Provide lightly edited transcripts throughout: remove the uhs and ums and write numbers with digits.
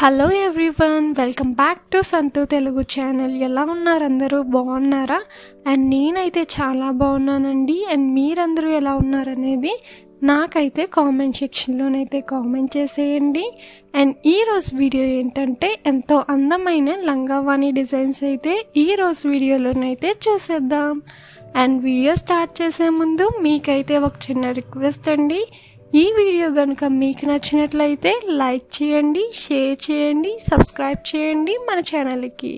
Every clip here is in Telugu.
Hello everyone, welcome back to Santhu Telugu channel. ఎలా ఉన్నారు అందరూ? బాగున్నారా? అండ్ నేనైతే చాలా బాగున్నానండి. అండ్ మీరందరూ ఎలా ఉన్నారనేది నాకైతే కామెంట్ సెక్షన్లోనైతే కామెంట్ చేసేయండి. అండ్ ఈరోజు వీడియో ఏంటంటే ఎంతో అందమైన లంగావాణి డిజైన్స్ అయితే ఈరోజు వీడియోలోనైతే చూసేద్దాం. అండ్ వీడియో స్టార్ట్ చేసే ముందు మీకైతే ఒక చిన్న రిక్వెస్ట్ అండి. ఈ వీడియో కనుక మీకు నచ్చినట్లయితే లైక్ చేయండి, షేర్ చేయండి, సబ్స్క్రైబ్ చేయండి మన ఛానల్కి.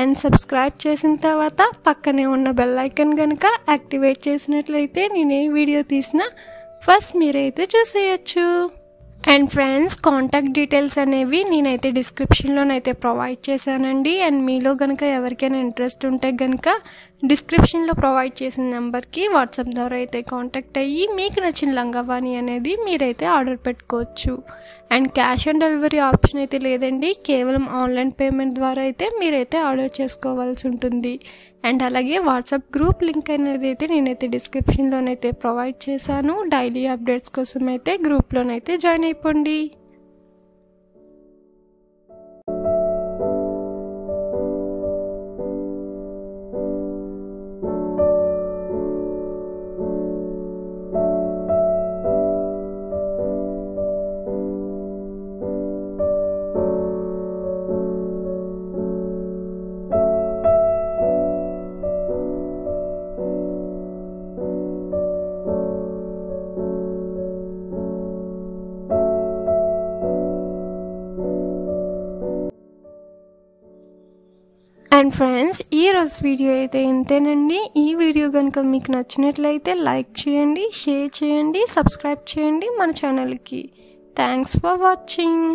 అండ్ సబ్స్క్రైబ్ చేసిన తర్వాత పక్కనే ఉన్న బెల్ ఐకాన్ కనుక యాక్టివేట్ చేసినట్లయితే నేనే వీడియో తీసినా ఫస్ట్ మీరైతే చూసేయచ్చు. అండ్ ఫ్రెండ్స్, కాంటాక్ట్ డీటెయిల్స్ అనేవి నేనైతే డిస్క్రిప్షన్లోనైతే ప్రొవైడ్ చేశానండి. అండ్ మీలో కనుక ఎవరికైనా ఇంట్రెస్ట్ ఉంటే కనుక డిస్క్రిప్షన్లో ప్రొవైడ్ చేసిన నెంబర్కి వాట్సాప్ ద్వారా అయితే కాంటాక్ట్ అయ్యి మీకు నచ్చిన లంగావాణి అనేది మీరైతే ఆర్డర్ పెట్టుకోవచ్చు. And cash on delivery option అయితే లేదండి, కేవలం ఆన్లైన్ పేమెంట్ ద్వారా అయితే మీరైతే ఆర్డర్ చేసుకోవాల్సి ఉంటుంది. అండ్ అలాగే వాట్సాప్ గ్రూప్ లింక్ అనేది అయితే నేనైతే డిస్క్రిప్షన్లోనైతే ప్రొవైడ్ చేశాను. డైలీ అప్డేట్స్ కోసం అయితే గ్రూప్లోనైతే జాయిన్ అయిపోండి. అండ్ ఫ్రెండ్స్, ఈరోజు వీడియో అయితే ఇంతేనండి. ఈ వీడియో కనుక మీకు నచ్చినట్లయితే లైక్ చేయండి, షేర్ చేయండి, సబ్స్క్రైబ్ చేయండి మన ఛానల్కి. Thanks for watching.